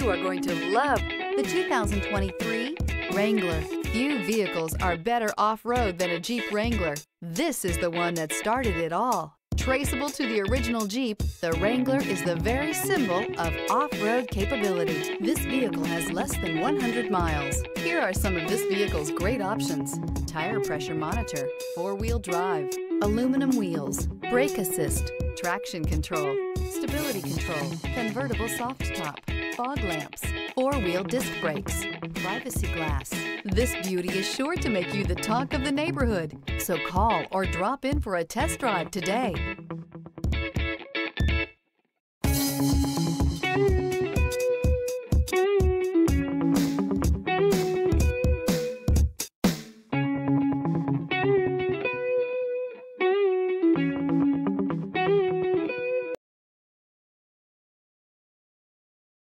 You are going to love the 2023 Wrangler. Few vehicles are better off-road than a Jeep Wrangler. This is the one that started it all. Traceable to the original Jeep, the Wrangler is the very symbol of off-road capability. This vehicle has less than 100 miles. Here are some of this vehicle's great options: tire pressure monitor, four-wheel drive, aluminum wheels, brake assist, traction control, stability control, convertible soft top, fog lamps, four-wheel disc brakes, privacy glass. This beauty is sure to make you the talk of the neighborhood. So call or drop in for a test drive today.